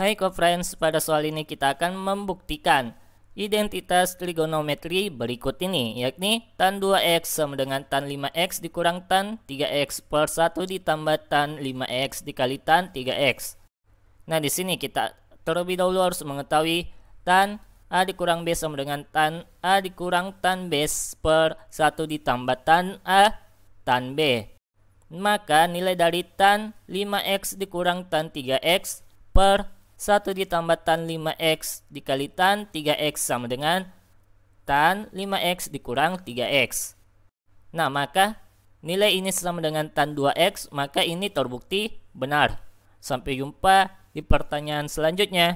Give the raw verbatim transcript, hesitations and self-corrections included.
Hai co-friends, pada soal ini kita akan membuktikan identitas trigonometri berikut ini, yakni tan dua x sama dengan tan lima x dikurang tan tiga x per satu ditambah tan lima x dikali tan tiga x. Nah, di sini kita terlebih dahulu harus mengetahui tan A dikurang B sama dengan tan A dikurang tan B per satu ditambah tan A tan B. Maka nilai dari tan lima x dikurang tan tiga x per satu ditambah tan lima x dikali tan tiga x sama dengan tan lima x dikurang tiga x. Nah, maka nilai ini sama dengan tan dua x, maka ini terbukti benar. Sampai jumpa di pertanyaan selanjutnya.